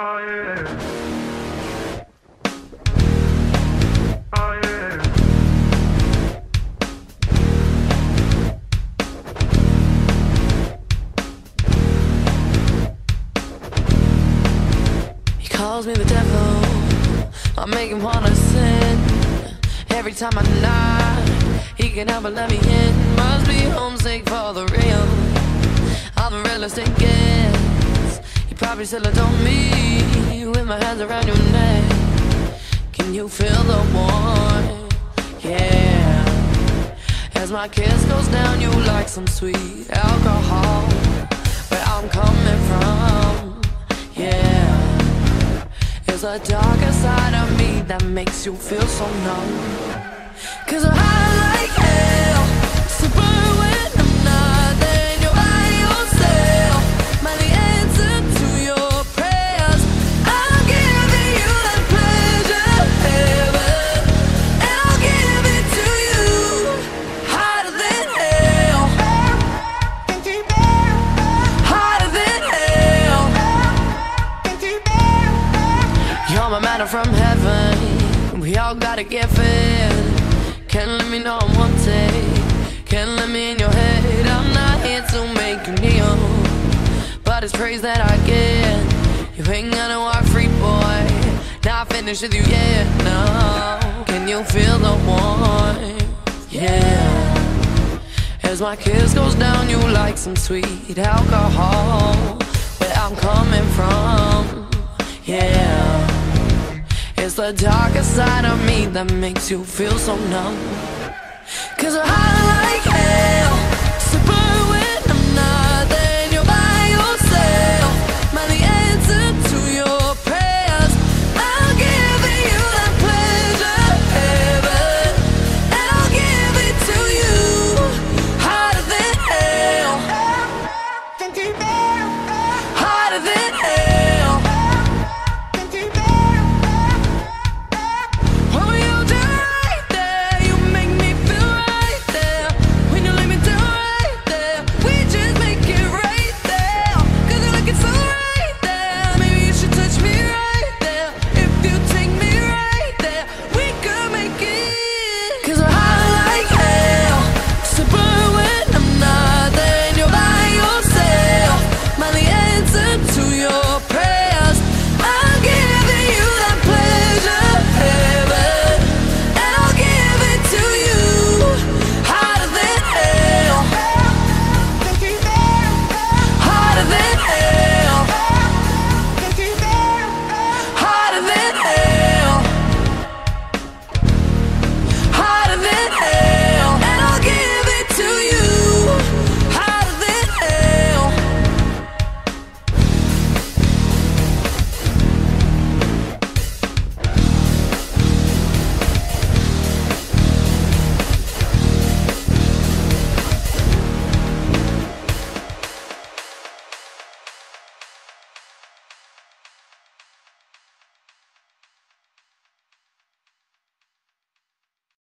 He calls me the devil, I make him wanna sin. Every time I knock, he can help but let me in. Must be homesick for the real, all the realest it gets. Probably still adore me with my hands around your neck. Can you feel the warmth? Yeah. As my kiss goes down, you like some sweet alcohol. Where I'm coming from, yeah. It's the darker side of me that makes you feel so numb. 'Cause I like hell to burn when I'm not there, and you're by yourself. My answer to from heaven, we all gotta get fed. Can't let me know I'm wanted, can't let me in your head. I'm not here to make you kneel, but it's praise that I get. You ain't gonna walk free, boy, not finished with you yet, no. Can you feel the warmth? Yeah. As my kiss goes down, you like some sweet alcohol. Where I'm coming from, yeah. It's the darker side of me that makes you feel so numb. 'Cause I like hell.